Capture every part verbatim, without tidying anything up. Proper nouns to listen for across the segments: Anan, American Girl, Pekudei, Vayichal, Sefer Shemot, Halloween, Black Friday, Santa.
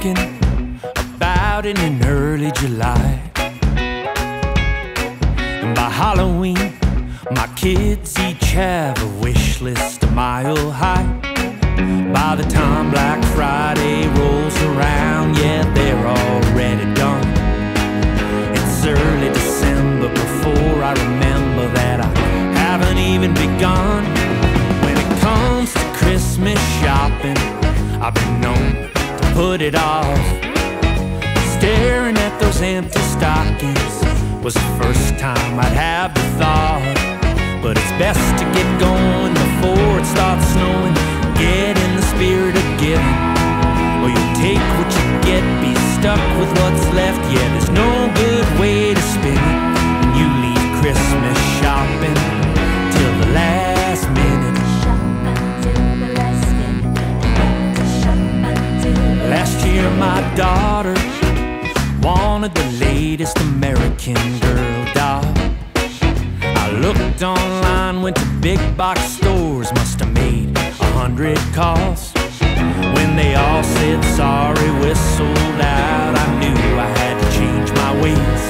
thinking about it in early July. And by Halloween, my kids each have a wish list a mile high. By the time Black Friday rolls around, yeah, they're already done. It's early December before I remember that I haven't even begun. When it comes to Christmas shopping, I've been known to put it off. Staring at those empty stockings was the first time I'd have the thought. But it's best to get going before it starts snowing. Get in the spirit of giving, or you'll take what you get, be stuck with what's left. Yeah, there's no good way to spin it when you leave Christmas shopping till the last minute. Last year my daughter wanted the latest American Girl doll. Looked online, went to big box stores, must have made a hundred calls. When they all said sorry, we're sold out, I knew I had to change my ways.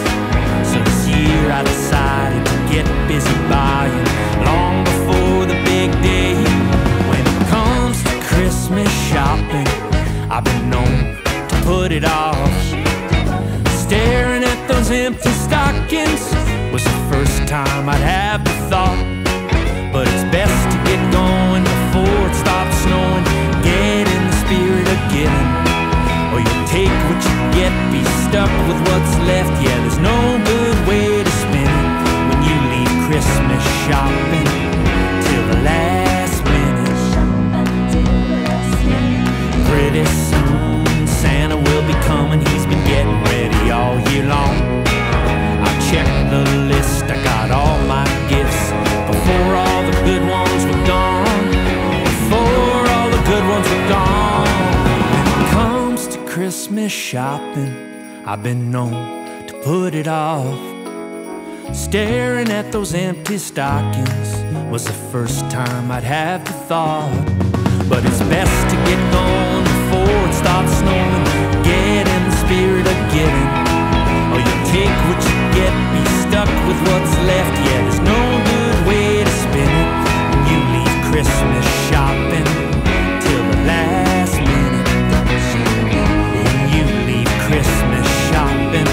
So this year I decided to get busy buying long before the big day. When it comes to Christmas shopping, I've been known to put it off. Staring at those empty stockings was the first time I'd have the thought. But it's best to get going before it stops snowing. Get in the spirit of giving, or you'll take what you get, be stuck with what's left. Yeah, there's no good way to spin it when you leave Christmas shopping till the last minute. Pretty soon Santa will be coming, he's been getting ready all year long. Check the list, I got all my gifts before all the good ones were gone. Before all the good ones were gone. When it comes to Christmas shopping, I've been known to put it off. Staring at those empty stockings was the first time I'd have the thought. But it's best to get going before it starts snowing. Get in the spirit of giving, or you'll take what you get, be stuck with what's left. Yeah, there's no good way to spin it when you leave Christmas shopping till the last minute. When you leave Christmas shopping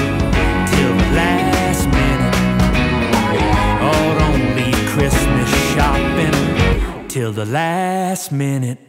till the last minute. Oh, don't leave Christmas shopping till the last minute.